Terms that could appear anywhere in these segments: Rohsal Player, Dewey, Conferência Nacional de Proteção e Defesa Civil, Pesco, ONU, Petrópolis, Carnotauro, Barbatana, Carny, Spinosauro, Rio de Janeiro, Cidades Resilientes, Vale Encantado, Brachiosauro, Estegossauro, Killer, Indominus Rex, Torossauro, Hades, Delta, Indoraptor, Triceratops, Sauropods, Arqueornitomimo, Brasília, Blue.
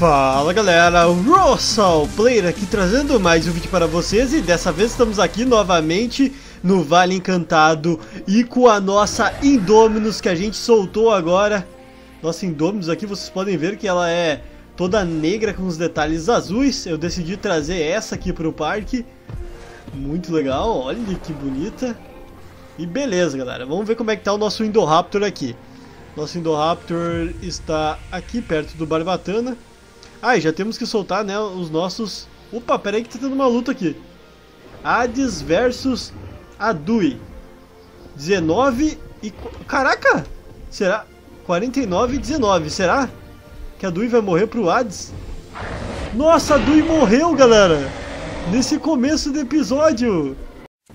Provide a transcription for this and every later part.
Fala galera, o Rohsal Player aqui trazendo mais um vídeo para vocês e dessa vez estamos aqui novamente no Vale Encantado e com a nossa Indominus que a gente soltou agora. Nossa Indominus aqui, vocês podem ver que ela é toda negra com os detalhes azuis. Eu decidi trazer essa aqui para o parque, muito legal, olha que bonita. E beleza galera, vamos ver como é que tá o nosso Indoraptor aqui. Nosso Indoraptor está aqui perto do Barbatana. Ah, e já temos que soltar, né, os nossos... Opa, peraí que tá tendo uma luta aqui. Hades versus a Dewey. 19 e... Caraca! Será? 49 e 19, será? Que a Dewey vai morrer pro Hades? Nossa, a Dewey morreu, galera! Nesse começo do episódio!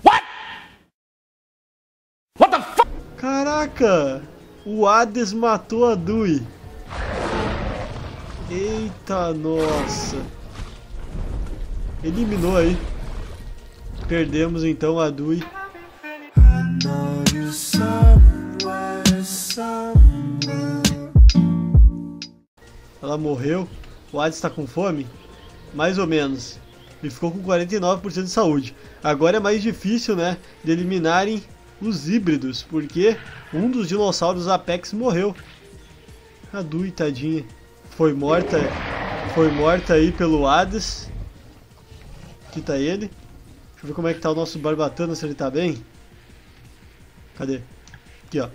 What? What the fuck? Caraca! O Hades matou a Dewey. Eita, nossa. Eliminou aí. Perdemos então a Dewey. Ela morreu. O Hades está com fome? Mais ou menos. E ficou com 49% de saúde. Agora é mais difícil, né, de eliminarem os híbridos, porque um dos dinossauros Apex morreu. A Dewey, tadinha, foi morta aí pelo Hades. Aqui tá ele. Deixa eu ver como é que tá o nosso Barbatana, se ele tá bem. Cadê? Aqui, ó.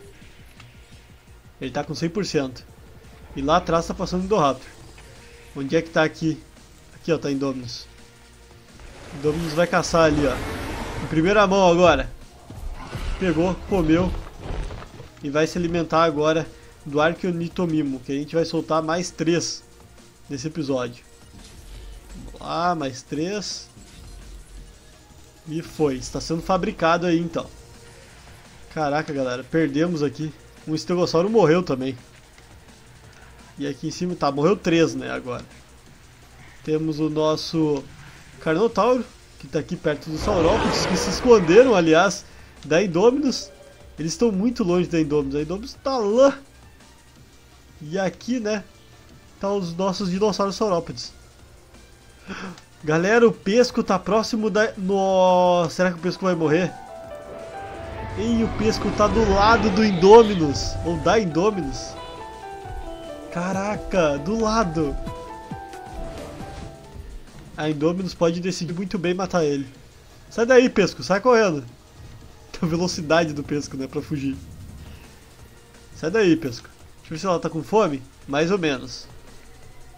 Ele tá com 100%. E lá atrás tá passando o Indoraptor. Onde é que tá aqui? Aqui, ó, tá Indominus. Indominus vai caçar ali, ó. Em primeira mão agora. Pegou, comeu e vai se alimentar agora do Arqueornitomimo, que a gente vai soltar mais 3 nesse episódio. Vamos lá, mais 3. E foi, está sendo fabricado aí então. Caraca galera, perdemos aqui. Um Estegossauro morreu também. E aqui em cima, tá, morreu 3, né, agora. Temos o nosso Carnotauro, que tá aqui perto dos Sauropods, que se esconderam, aliás, da Indominus. Eles estão muito longe da Indominus. A Indominus tá lá. E aqui, né, tá os nossos dinossauros saurópodes. Galera, o Pesco tá próximo da... Nossa, será que o Pesco vai morrer? E o Pesco tá do lado do Indominus, ou da Indominus. Caraca, do lado. A Indominus pode decidir muito bem matar ele. Sai daí, Pesco, sai correndo. A velocidade do Pesco, né, pra fugir. Sai daí, Pesco. Deixa eu ver se ela tá com fome. Mais ou menos.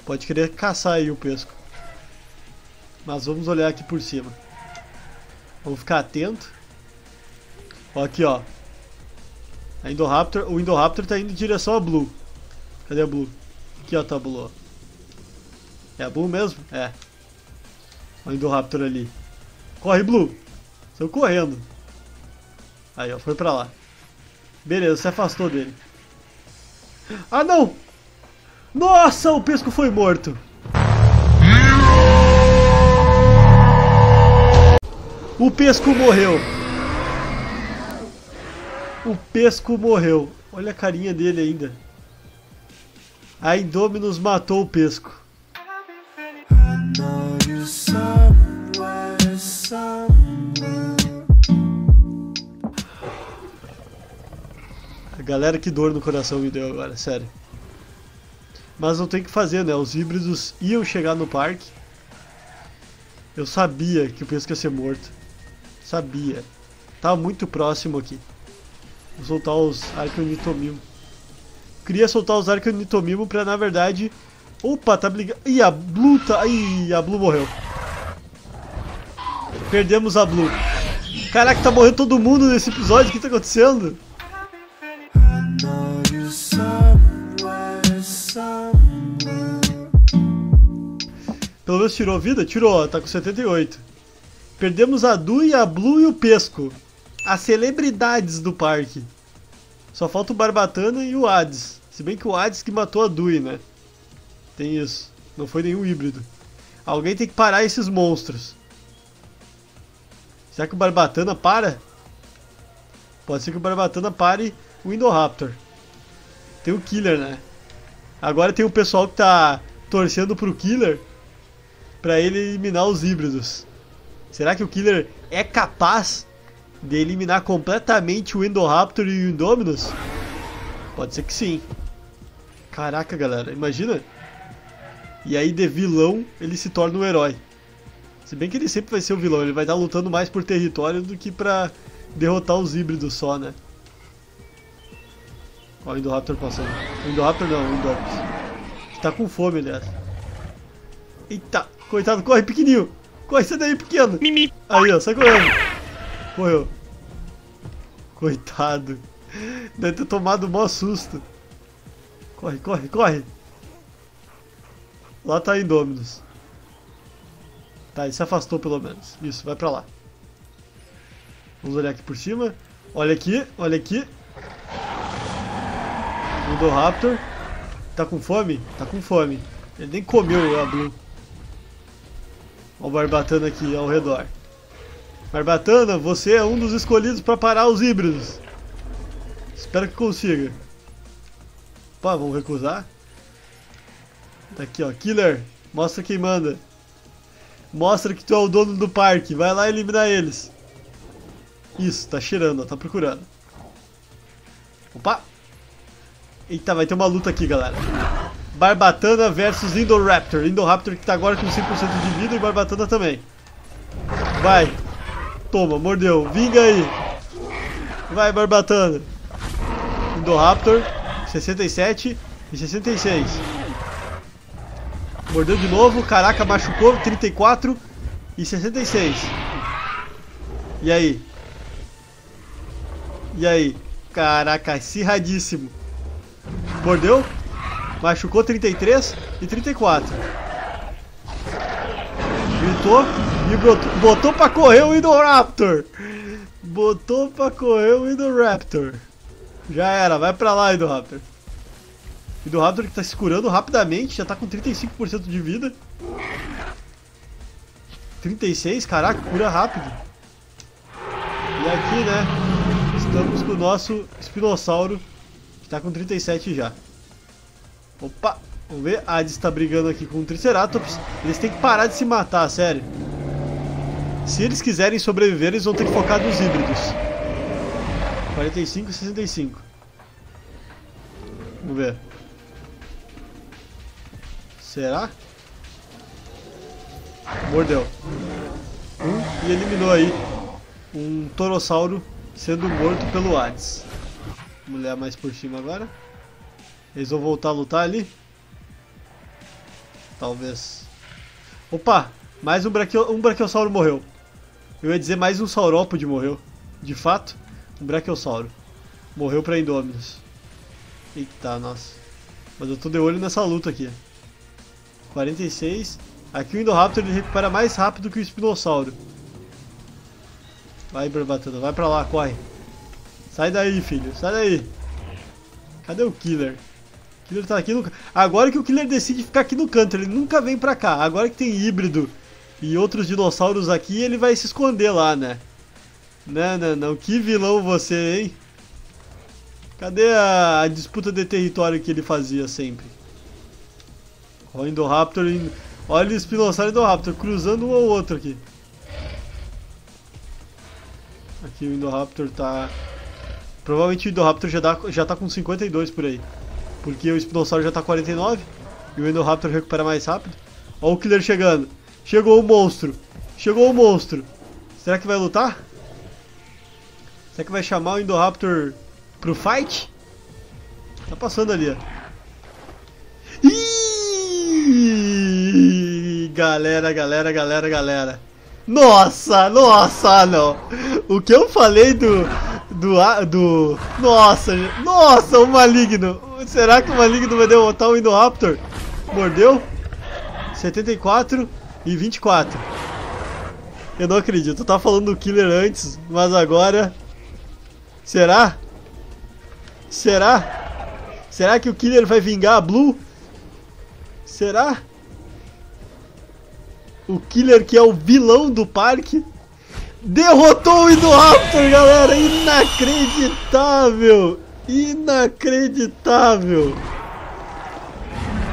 Pode querer caçar aí o Pesco. Mas vamos olhar aqui por cima. Vamos ficar atento. Ó, aqui, ó. A Indoraptor, o Indoraptor tá indo em direção a Blue. Cadê a Blue? Aqui, ó, tá a Blue. É a Blue mesmo? É. O Indoraptor ali. Corre, Blue. Estou correndo. Aí, ó, foi pra lá. Beleza, se afastou dele. Ah, não! Nossa, o Pesco foi morto! O Pesco morreu! O Pesco morreu. Olha a carinha dele ainda. A Indominus matou o Pesco. Galera, que dor no coração me deu agora, sério. Mas não tem o que fazer, né? Os híbridos iam chegar no parque. Eu sabia que o Pesco ia ser morto. Sabia. Tava muito próximo aqui. Vou soltar os Arqueornitomimo. Queria soltar os Arqueornitomimo pra, na verdade... Opa, tá brigando... Ih, a Blue tá... Ih, a Blue morreu. Perdemos a Blue. Caraca, tá morrendo todo mundo nesse episódio. O que tá acontecendo? Pelo menos tirou vida? Tirou, tá com 78. Perdemos a Dewey, a Blue e o Pesco. As celebridades do parque. Só falta o Barbatana e o Hades. Se bem que o Hades que matou a Dewey, né? Tem isso. Não foi nenhum híbrido. Alguém tem que parar esses monstros. Será que o Barbatana para? Pode ser que o Barbatana pare o Indoraptor. Tem o Killer, né? Agora tem o pessoal que tá... torcendo pro Killer pra ele eliminar os híbridos. Será que o Killer é capaz de eliminar completamente o Indoraptor e o Indominus? Pode ser que sim. Caraca, galera, imagina. E aí de vilão ele se torna um herói. Se bem que ele sempre vai ser o vilão, ele vai estar lutando mais por território do que pra derrotar os híbridos só, né? Ó, o Indoraptor passando. O Indoraptor não, o Indominus. Tá com fome, aliás. Eita, coitado, corre pequenininho. Corre, sai daí, pequeno. Mimi. Aí, ó, sai correndo. Correu. Coitado. Deve ter tomado um maior susto. Corre, corre, corre. Lá tá Indominus. Tá, ele se afastou pelo menos. Isso, vai pra lá. Vamos olhar aqui por cima. Olha aqui, olha aqui. Indoraptor. Tá com fome? Tá com fome. Ele nem comeu a Blue. Ó o Barbatana aqui ao redor. Barbatana, você é um dos escolhidos pra parar os híbridos. Espero que consiga. Pá, vamos recusar. Tá aqui, ó. Killer, mostra quem manda. Mostra que tu é o dono do parque. Vai lá eliminar eles. Isso, tá cheirando, ó. Tá procurando. Opa. Eita, vai ter uma luta aqui, galera. Barbatana versus Indoraptor. Indoraptor que tá agora com 100% de vida e Barbatana também. Vai. Toma, mordeu. Vinga aí. Vai, Barbatana. Indoraptor. 67 e 66. Mordeu de novo. Caraca, machucou. 34 e 66. E aí? E aí? Caraca, acirradíssimo. Mordeu. Machucou 33 e 34. Gritou e botou pra correr o Indoraptor. Botou pra correr o Indoraptor. Já era, vai pra lá, Indoraptor. Indoraptor que tá se curando rapidamente, já tá com 35% de vida. 36, caraca, cura rápido. E aqui, né, estamos com o nosso Spinosauro, que tá com 37 já. Opa, vamos ver, Hades tá brigando aqui com o Triceratops. Eles têm que parar de se matar, sério. Se eles quiserem sobreviver, eles vão ter que focar nos híbridos. 45 e 65. Vamos ver. Será? Mordeu. E eliminou aí um Torossauro sendo morto pelo Hades. Vamos olhar mais por cima agora. Eles vão voltar a lutar ali? Talvez. Opa! Mais um Brachiosauro morreu. Eu ia dizer mais um Sauropod morreu. De fato. Um Brachiosauro morreu pra Indominus. Eita, nossa. Mas eu tô de olho nessa luta aqui. 46. Aqui o Indoraptor ele recupera mais rápido que o Spinosauro. Vai, Barbatana, vai pra lá, corre. Sai daí, filho, sai daí. Cadê o Killer? O Killer tá aqui no canto. Agora que o Killer decide ficar aqui no canto, ele nunca vem pra cá. Agora que tem híbrido e outros dinossauros aqui, ele vai se esconder lá, né? Não, não, não. Que vilão você, hein? Cadê a disputa de território que ele fazia sempre? Olha o Indoraptor. Olha o Spinosauro e o Indoraptor cruzando um ao outro aqui. Aqui o Indoraptor tá... Provavelmente o Indoraptor já tá com 52 por aí. Porque o Spinosauro já tá 49. E o Indoraptor recupera mais rápido. Olha o Killer chegando. Chegou o monstro. Chegou o monstro. Será que vai lutar? Será que vai chamar o Indoraptor pro fight? Tá passando ali, ó. Iiii, galera, galera, galera, galera. Nossa, nossa, não. O que eu falei do... Nossa, nossa, o maligno. Será que o maligno vai derrotar o Indoraptor? Mordeu. 74 e 24. Eu não acredito. Eu tava falando do Killer antes, mas agora... Será? Será? Será que o Killer vai vingar a Blue? Será? O Killer, que é o vilão do parque, derrotou o Indoraptor, galera! Inacreditável! Inacreditável!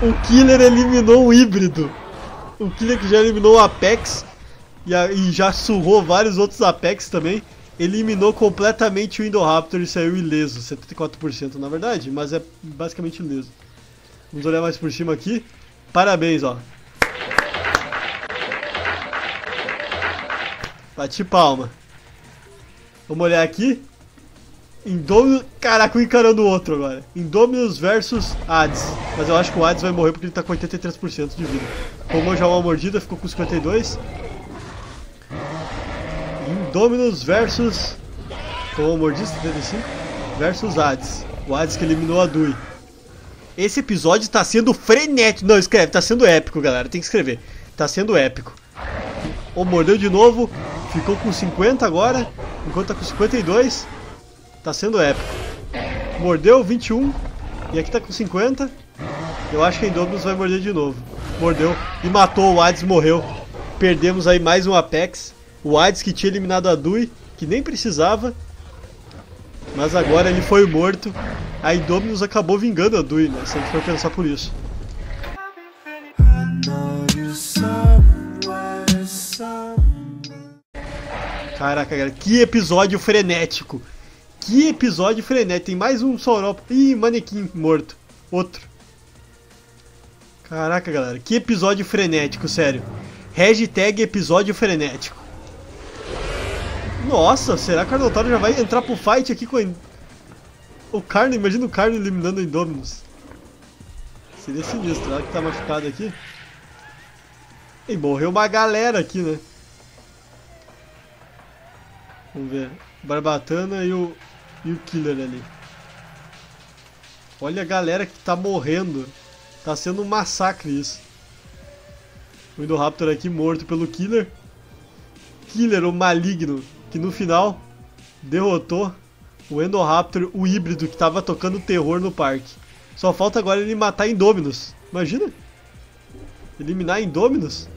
O Killer eliminou um híbrido. O Killer que já eliminou o Apex e já surrou vários outros Apex também. Eliminou completamente o Indoraptor e saiu ileso. 74% na verdade, mas é basicamente ileso. Vamos olhar mais por cima aqui. Parabéns, ó. Bate palma. Vamos olhar aqui. Indominus... Caraca, um encarando o outro agora. Indominus versus Hades. Mas eu acho que o Hades vai morrer porque ele tá com 83% de vida. Tomou já uma mordida, ficou com 52. Indominus versus... Tomou uma mordida, 75. Versus Hades. O Hades que eliminou a Dewey. Esse episódio tá sendo frenético. Não, escreve. Tá sendo épico, galera. Tem que escrever. Tá sendo épico. Oh, mordeu de novo. Ficou com 50 agora. Enquanto tá com 52. Tá sendo épico. Mordeu, 21. E aqui tá com 50. Eu acho que a Indominus vai morder de novo. Mordeu. E matou. O Hades morreu. Perdemos aí mais um Apex. O Hades que tinha eliminado a Dewey. Que nem precisava. Mas agora ele foi morto. A Indominus acabou vingando a Dewey, né? Se a gente for pensar por isso. Caraca, galera. Que episódio frenético. Que episódio frenético. Tem mais um Sauropods. Ih, manequim morto. Outro. Caraca, galera. Que episódio frenético, sério. Hashtag episódio frenético. Nossa, será que o Carnotauro já vai entrar pro fight aqui com a... O Carny, imagina o Carny eliminando o Indominus. Seria sinistro. Olha que tá machucado aqui. E morreu uma galera aqui, né? Vamos ver. Barbatana e o Killer ali. Olha a galera que tá morrendo. Tá sendo um massacre isso. O Indoraptor aqui morto pelo Killer. Killer, o maligno, que no final derrotou o Indoraptor, o híbrido que tava tocando terror no parque. Só falta agora ele matar Indominus. Imagina? Eliminar Indominus?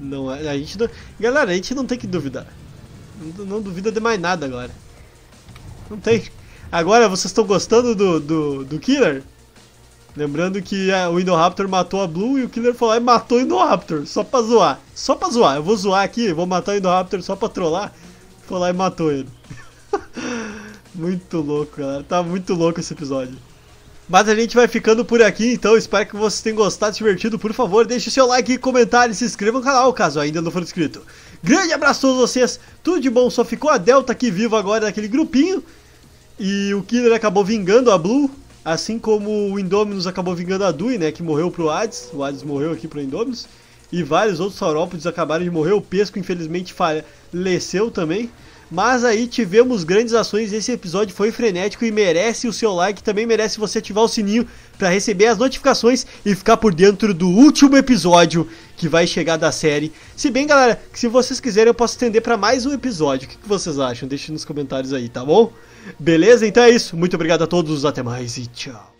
Não, a gente não... Galera, a gente não tem que duvidar. Não duvida de mais nada agora. Não tem. Agora vocês estão gostando do Killer? Lembrando que o Indoraptor matou a Blue e o Killer falou: matou o Indoraptor, só pra zoar. Só pra zoar, eu vou zoar aqui, vou matar o Indoraptor só pra trollar. Foi lá e matou ele. Muito louco, galera. Tá muito louco esse episódio. Mas a gente vai ficando por aqui, então espero que vocês tenham gostado, se divertido. Por favor, deixe seu like, comentário e se inscreva no canal, caso ainda não for inscrito. Grande abraço a todos vocês, tudo de bom, só ficou a Delta aqui viva agora naquele grupinho. E o Killer acabou vingando a Blue, assim como o Indominus acabou vingando a Dewey, né, que morreu pro Hades. O Hades morreu aqui pro Indominus. E vários outros Sauropods acabaram de morrer, o Pesco infelizmente faleceu também. Mas aí tivemos grandes ações, esse episódio foi frenético e merece o seu like, também merece você ativar o sininho para receber as notificações e ficar por dentro do último episódio que vai chegar da série. Se bem, galera, que se vocês quiserem eu posso estender para mais um episódio, o que vocês acham? Deixe nos comentários aí, tá bom? Beleza? Então é isso, muito obrigado a todos, até mais e tchau.